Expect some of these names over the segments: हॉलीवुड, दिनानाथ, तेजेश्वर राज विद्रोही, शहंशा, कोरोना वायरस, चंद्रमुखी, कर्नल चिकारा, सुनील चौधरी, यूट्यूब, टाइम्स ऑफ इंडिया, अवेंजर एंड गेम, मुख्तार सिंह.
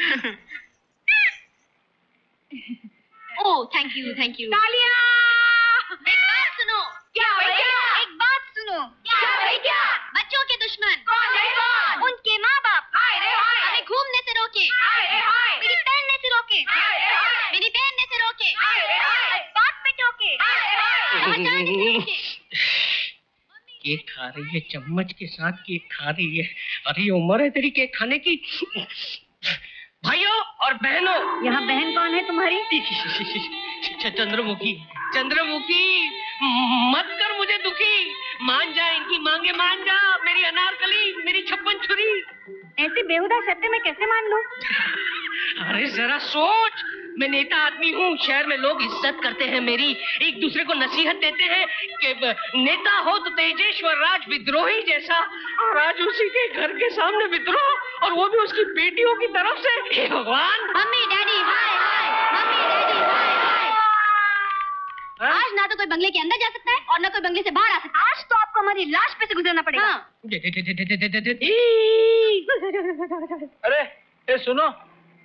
Oh thank you thank you. तालियां। एक बात सुनो। क्या भाई क्या? एक बात सुनो। क्या भाई क्या? बच्चों के दुश्मन कौन है कौन? उनके माँ बाप। हाय रे हाय। हमें घूमने से रोके। हाय रे हाय। मेरी पहनने से रोके। हाय रे हाय। मेरी पहनने से रोके। हाय रे हाय। बात पे टोके। हाय रे हाय। केक खा रही है चम्मच के साथ, केक खा रही है। अरे उम्र है तेरी केक खाने की। भाइयों और बहनों, यहाँ बहन कौन है तुम्हारी? चंद्रमुखी। चंद्रमुखी मत कर मुझे दुखी, मान जा इनकी मांगे, मान जा मेरी अनारकली, मेरी 56 छुरी। ऐसे बेहुदा शब्द में कैसे मान लूं? अरे जरा सोच, मैं नेता आदमी हूँ, शहर में लोग इज्जत करते हैं मेरी, एक दूसरे को नसीहत देते हैं कि नेता हो तो तेजेश्वर राज विद्रोही जैसा, और आज उसी के घर के सामने विद्रोह, और वो भी उसकी बेटियों की तरफ से। हे भगवान। मम्मी डैडी हाय हाय। मम्मी डैडी हाय हाय। आज ना तो कोई बंगले के अंदर जा सकता है और ना कोई बंगले से बाहर आ सकता है। आज तो आपको हमारी लाश पे से गुजरना पड़ेगा। अरे सुनो,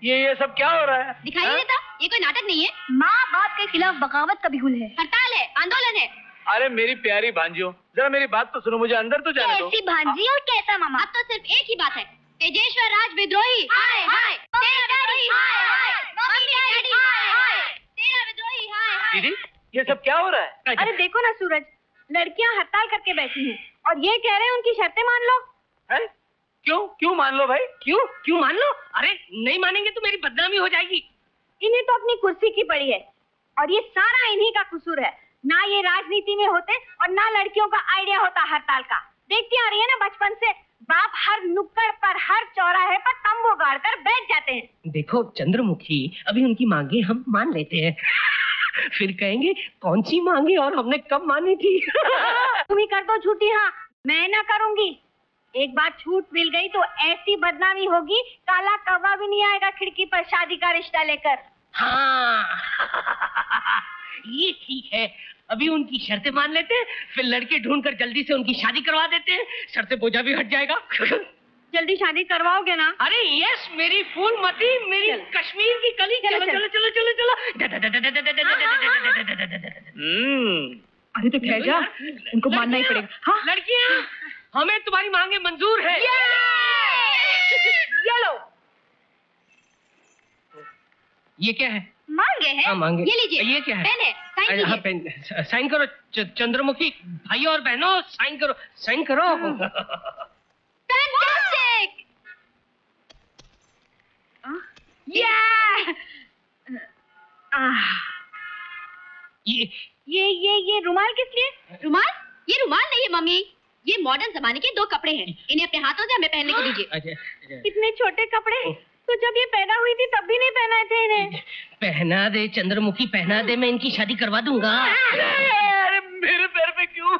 ये सब क्या हो रहा है? दिखाई नहीं देता? ये कोई नाटक नहीं है। माँ बाप के खिलाफ बगावत का बिगुल है, हड़ताल है, आंदोलन है। अरे मेरी प्यारी भांजियों, जरा मेरी बात तो सुनो, मुझे अंदर तो जाने दो। कैसी भांजी और कैसा मामा? अब तो सिर्फ एक ही बात है, तेजेश्वर राज विद्रोही। हाय हाय। दीदी ये सब क्या हो रहा है? अरे देखो ना सूरज, लड़कियाँ हड़ताल करके बैठी है और ये कह रहे हैं उनकी शर्तें मान लो। क्यों क्यों मान लो भाई? क्यों क्यों मान लो? अरे नहीं मानेंगे तो मेरी बदनामी हो जाएगी। इन्हें तो अपनी कुर्सी की पड़ी है और ये सारा इन्हीं का कसूर है। ना ये राजनीति में होते और ना लड़कियों का आइडिया होता हड़ताल का। देखती आ रही है ना बचपन से, बाप हर नुक्कड़ पर, हर चौराहे पर तंबू गाड़ कर बैठ जाते हैं। देखो चंद्रमुखी, अभी उनकी मांगे हम मान लेते हैं, फिर कहेंगे कौन सी मांगे और हमने कब मानी थी। तुम ही कर दो झूठी। हाँ मैं ना करूँगी। एक बार छूट मिल गई तो ऐसी बदनामी होगी, काला कौवा भी नहीं आएगा खिड़की पर शादी का रिश्ता लेकर। हाँ ये ठीक है, अभी उनकी शर्तें मान लेते हैं, फिर लड़के ढूंढकर जल्दी से उनकी शादी करवा देते हैं, सर से बोझा भी हट जाएगा। जल्दी शादी करवाओगे ना? अरे यस मेरी फूलमती, मेरी कश्मीर की कली। चलो चलो चलो चलो चलो। अरे तो खैर जा, उनको मानना ही पड़ेगा। हाँ लड़कियाँ, हमें तुम्हारी मांगे मंजूर है। ये लो। ये क्या है? मांगे हैं। हाँ मांगे। ये लीजिए। ये क्या है? पेन है, साइन कीजिए। हाँ पेन, साइन करो चंद्रमुखी। भाई और बहनों साइन करो, साइन करो। फैंटास्टिक। ये रुमाल किस लिए? रुमाल? ये रुमाल नहीं है मम्मी, ये मॉडर्न जमाने के दो कपड़े हैं, इन्हें अपने हाथों से हमें पहनने को दीजिए। इतने छोटे कपड़े तो जब ये पैदा हुई थी तब भी नहीं पहनाए थे इन्हें। पहना दे चंद्रमुखी, पहना दे, मैं इनकी शादी करवा दूंगा। अरे मेरे पैर पे क्यों?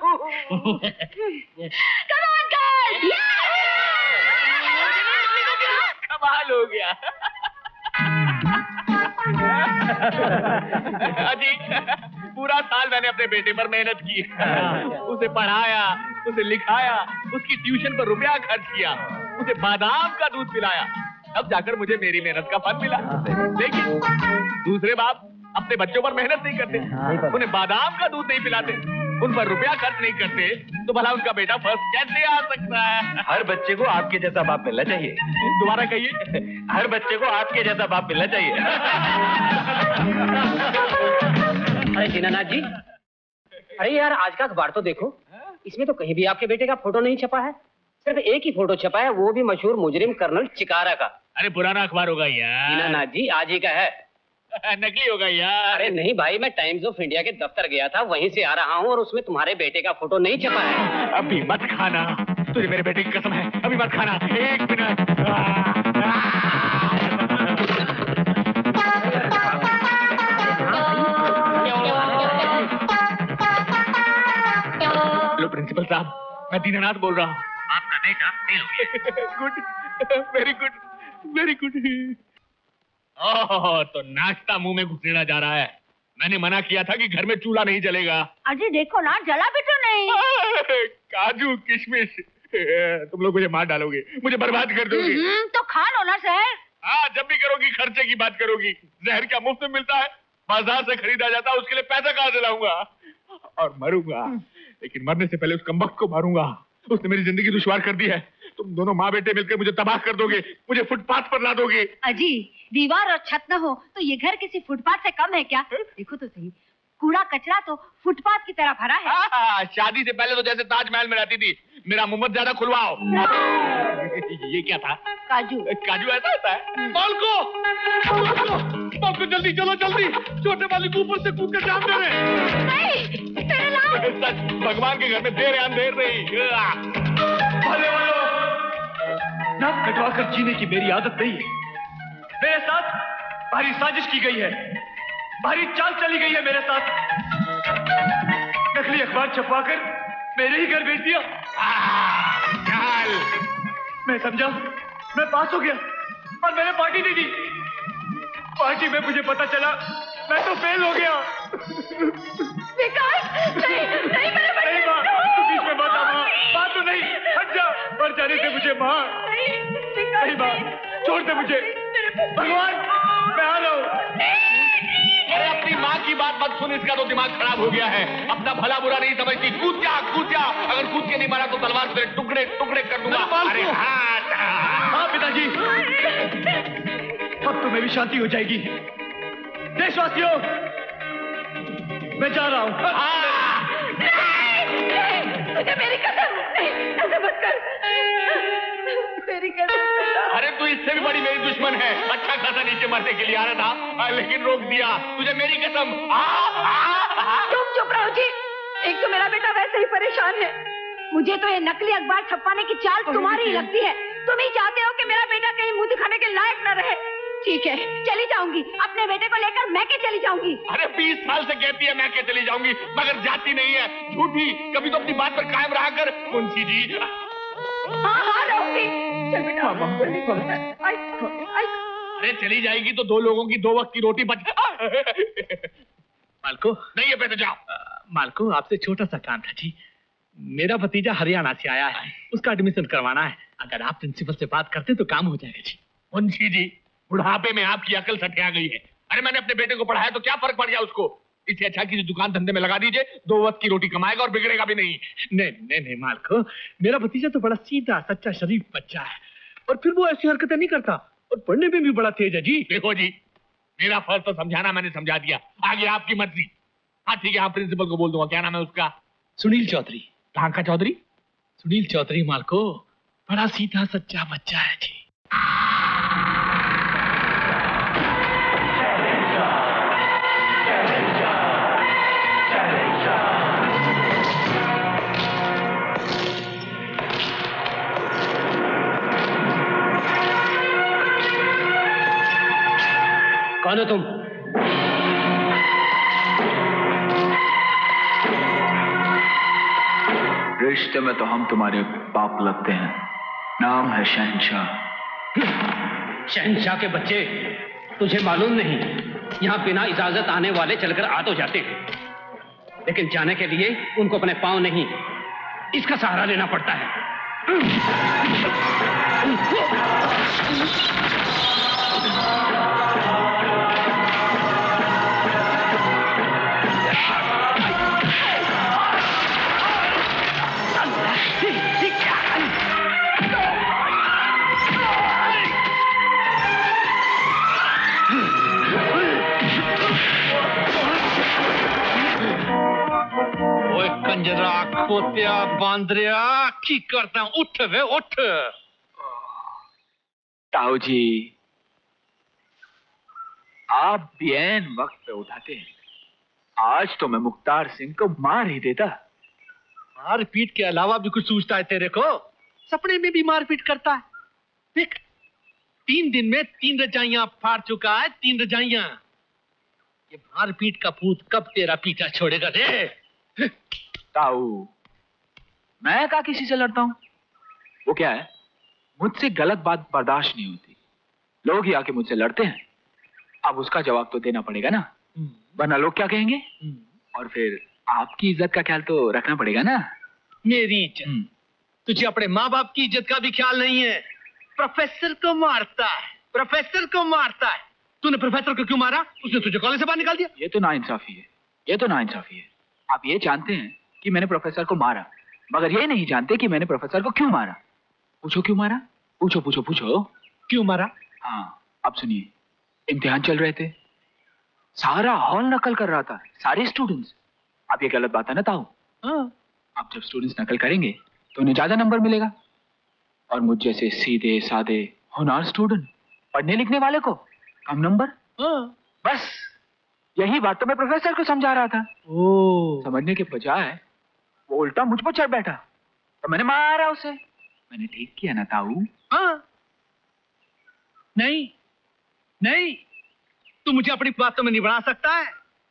कम ऑन गर्ल्स, कमाल हो गया। अजी पूरा साल मैंने अपने बेटे पर मेहनत की, उसे पढ़ाया, उसे लिखाया, उसकी ट्यूशन पर रुपया खर्च किया, उसे बादाम का दूध पिलाया, तब जाकर मुझे मेरी मेहनत का फल मिला। लेकिन दूसरे बाप अपने बच्चों पर मेहनत नहीं करते, उन्हें बादाम का दूध नहीं पिलाते, उन पर रुपया खर्च नहीं करते, तो भला उनका बेटा फर्स्ट कैसे आ सकता है? हर बच्चे को आपके जैसा बाप मिलना चाहिए। दोबारा कहिए। हर बच्चे को आपके जैसा बाप मिलना चाहिए। अरे दिनानाथ जी, अरे यार आज का अखबार तो देखो, इसमें तो कहीं भी आपके बेटे का फोटो नहीं छपा है, सिर्फ एक ही फोटो छपा है, वो भी मशहूर मुजरिम कर्नल चिकारा का। अरे पुराना अखबार होगा यार। दिनानाथ जी आज ही का है। नकली होगा यार। अरे नहीं भाई, मैं टाइम्स ऑफ इंडिया के दफ्तर गया था, वहीं से आ रहा हूँ और उसमें तुम्हारे बेटे का फोटो नहीं छपा है। अभी मत खाना, तुझे मेरे बेटे की कसम है, अभी मत खाना। एक मिनट। प्रिंसिपल साहब, मैं दीनानाथ बोल रहा हूँ। आपका बेटा फेल हो गया। Very good, very good. Oh तो नाश्ता मुंह में घुसेड़ा जा रहा है। मैंने मना किया था कि घर में चूल्हा नहीं जलेगा। अजी देखो ना, जला भी तो नहीं। काजू किशमिश, तुम लोग मुझे मार डालोगे, मुझे बर्बाद कर दोगे। तो खा लो ना सर। हाँ जब भी करो। करोगी, खर्चे की बात करोगी। जहर क्या मुफ्त में मिलता है? बाजार से खरीदा जाता है, उसके लिए पैसा कहां से लाऊंगा? और मरूंगा, लेकिन मरने से पहले उस कमबख्त को मारूंगा। उसने मेरी जिंदगी दुश्वार कर दी है। तुम दोनों माँ बेटे मिलकर मुझे तबाह कर दोगे, मुझे फुटपाथ पर ला दोगे। अजी, दीवार और छत न हो तो ये घर किसी फुटपाथ से कम है क्या? देखो तो सही, कूड़ा कचरा तो फुटपाथ की तरह भरा है। शादी से पहले तो जैसे ताजमहल में रहती थी। मेरा मुम्मत ज्यादा खुलवाओ। ये क्या था? काजू। काजू ऐसा होता है? बालको जल्दी चलो, जल्दी छोटे वाली ऊपर से कूद के सामने रहे। भगवान के घर में देर या देर नहीं। नाक कटवा कर जीने की मेरी आदत नहीं है। मेरे साथ भारी साजिश की गई है, भारी चाल चली गई है मेरे साथ। नकली अखबार छपवाकर मेरे ही घर भेज दिया। मैं समझा मैं पास हो गया और मैंने पार्टी दे दी। पार्टी में मुझे पता चला मैं तो फेल हो गया। नहीं माँ, तू बीच में मत आ माँ। माँ तो नहीं, हट जा। मर जाने से मुझे माँ नहीं, माँ छोड़ दे मुझे। भगवान मैं आ रहा हूँ। अरे अपनी माँ की बात मत सुन, इसका तो दिमाग खराब हो गया है। अपना भला बुरा नहीं समझती। कूद जा, कूद जा। अगर कूद के नहीं मारा तो तलवार से टुकड़े टुकड़े कर दूंगा। अरे हाँ पिताजी, अब तुम्हें भी शांति हो जाएगी। देशवासियों मैं जा रहा हूँ। मुझे मेरी कसम, ऐसा मत कर। अरे तू इससे भी बड़ी मेरी दुश्मन है। अच्छा खासा नीचे मरने के लिए आ रहा था, लेकिन रोक दिया। तुझे मेरी कसम। चुप रहो जी। एक तो मेरा बेटा वैसे ही परेशान है। मुझे तो ये नकली अखबार छपवाने की चाल तुम्हारी ही लगती है। तुम ही चाहते हो कि मेरा बेटा कहीं मुंह दिखाने के लायक न रहे। ठीक है, चली जाऊंगी। अपने बेटे को लेकर मैके चली जाऊंगी। अरे 20 साल से कहती है मैके चली जाऊंगी, मगर जाती नहीं है। झूठी, कभी तो अपनी बात पर कायम रहा कर मुंशी जी। हाँ रहूंगी। चल बेटा, अरे चली जाएगी तो दो लोगों की दो वक्त की रोटी बच। मालको नहीं है बेटा, जाओ। मालको आपसे छोटा सा काम था जी। मेरा भतीजा हरियाणा से आया है, उसका एडमिशन करवाना है। अगर आप प्रिंसिपल से बात करते तो काम हो जाएगा जी। मुंशी जी, बुढ़ापे में आपकी अकल सठिया गई है। अरे मैंने अपने बेटे को पढ़ाया तो क्या फर्क पड़ गया उसको? इससे अच्छा किसी दुकान धंधे में लगा दीजिए, दो वक्त की रोटी कमाएगा और बिगड़ेगा भी नहीं। नहीं नहीं नहीं मालको, मेरा भतीजा तो बड़ा सीधा सच्चा शरीफ बच्चा है, और फिर वो ऐसी हरकतें नहीं करता, और पढ़ने में भी बड़ा तेज है जी। देखो जी, मेरा फर्ज तो समझाना, मैंने समझा दिया। आगे आपकी मर्जी। हाँ ठीक है, आप प्रिंसिपल को बोल दूंगा। क्या नाम है उसका? सुनील चौधरी। कहाँ का चौधरी? सुनील चौधरी मालको, बड़ा सीधा सच्चा बच्चा है जी। कौन हो तुम? रिश्ते में तो हम तुम्हारे बाप लगते हैं। नाम है शहंशा। शहंशा के बच्चे, तुझे मालूम नहीं यहाँ बिना इजाजत आने वाले चलकर आ तो जाते हैं, लेकिन जाने के लिए उनको अपने पांव नहीं, इसका सहारा लेना पड़ता है। कंजरा, खोत्या, बांदरिया, की करता हूँ? उठ वे उठ। ताऊ जी, आप बेन वक्त पे उठाते हैं। आज तो मैं मुख्तार सिंह को मार ही देता। मार पीट के अलावा भी कुछ सोचता है तेरे को? सपने में भी मार पीट करता है। देख, 3 दिन में 3 रजाइयां फाड़ चुका है। 3 रजाइयां। ये मार पीट का भूत कब तेरा पीछा छोड़ेगा? दे ताऊ, मैं का किसी से लड़ता हूँ? वो क्या है, मुझसे गलत बात बर्दाश्त नहीं होती। लोग ही आके मुझसे लड़ते हैं, अब उसका जवाब तो देना पड़ेगा ना, वरना लोग क्या कहेंगे? और फिर आपकी इज्जत का ख्याल तो रखना पड़ेगा ना। मेरी इज्जत? तुझे अपने माँ बाप की इज्जत का भी ख्याल नहीं है। प्रोफेसर को मारता है, प्रोफेसर को मारता है। तूने प्रोफेसर को क्यों मारा? उसने तुझे कॉलेज से बाहर निकाल दिया। ये तो नाइंसाफी है, ये तो नाइंसाफी है। आप ये जानते हैं कि मैंने प्रोफेसर को मारा, मगर ये नहीं जानते कि मैंने प्रोफेसर को क्यों मारा। पूछो क्यों मारा? पूछो पूछो पूछो क्यों मारा। हाँ आप सुनिए, इम्तिहान चल रहे थे, सारा हॉल नकल कर रहा था, सारे स्टूडेंट्स। आप ये गलत बात है ना ताऊ? हाँ। आप जब स्टूडेंट्स नकल करेंगे तो उन्हें ज्यादा नंबर मिलेगा, और मुझ जैसे सीधे साधे होनहार स्टूडेंट, पढ़ने लिखने वाले को कम नंबर। हाँ। बस यही बात तो मैं प्रोफेसर को समझा रहा था। ओ। समझने के बजाय वो उल्टा मुझ पर चढ़ बैठा, तो मैंने मारा उसे। मैंने ठीक किया ना ताऊ? हाँ। नहीं नहीं, तू मुझे अपनी बातों में नहीं बढ़ा सकता है,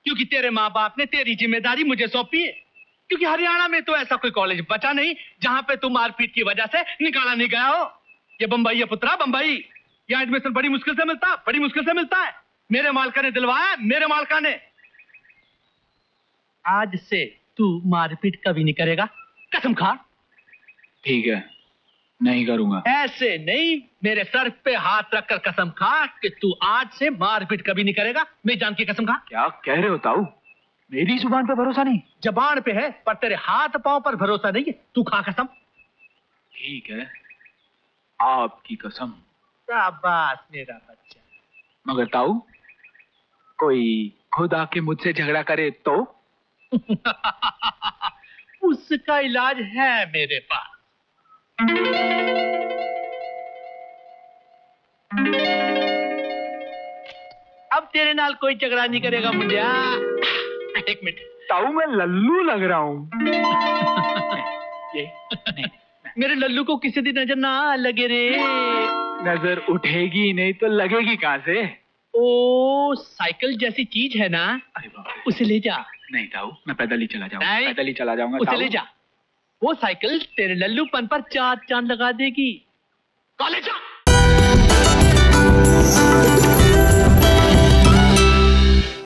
क्योंकि तेरे माँ बाप ने तेरी जिम्मेदारी मुझे सौंपी है, क्योंकि हरियाणा में तो ऐसा कोई कॉलेज बचा नहीं जहाँ पे तू मारपीट की वजह से निकाला नहीं गया हो। ये बंबई है पुत्रा, बंबई। यहाँ एडमिशन बड़ी मुश्किल से मिलता, बड़ी मुश्किल से मिलता है। मेरे मालका ने दिलवाया, मेरे मालका ने। आज से तू मारपीट कभी नहीं करेगा, कसम खा। ठीक है, नहीं करूंगा। ऐसे नहीं, मेरे सर पे हाथ रखकर कसम खा कि तू आज से मारपीट कभी नहीं करेगा। मैं जान के कसम खा। क्या कह रहे हो ताऊ? मेरी जुबान पे भरोसा नहीं। जबान पे है, पर तेरे हाथ पांव पर भरोसा नहीं है। तू खा कसम। ठीक है, आपकी कसम। शाबाश मेरा बच्चा। मगर ताऊ, कोई खुद आके मुझसे झगड़ा करे तो? उसका इलाज है मेरे पास। अब तेरे नाल कोई झगड़ा नहीं करेगा मुंडिया। एक मिनट ताऊ, मैं लल्लू लग रहा हूँ। मेरे लल्लू को किसी दिन नजर ना लगे रे। नजर उठेगी नहीं तो लगेगी कहाँ से? ओ, साइकिल जैसी चीज है ना। अरे बाप, उसे ले जा। नहीं ताऊ, मैं पैदल ही चला जाऊंगा। पैदल ही चला जाऊंगा। उसे ले जा, वो साइकिल तेरे लल्लूपन पर चार चांद लगा देगी। कॉलेज जा।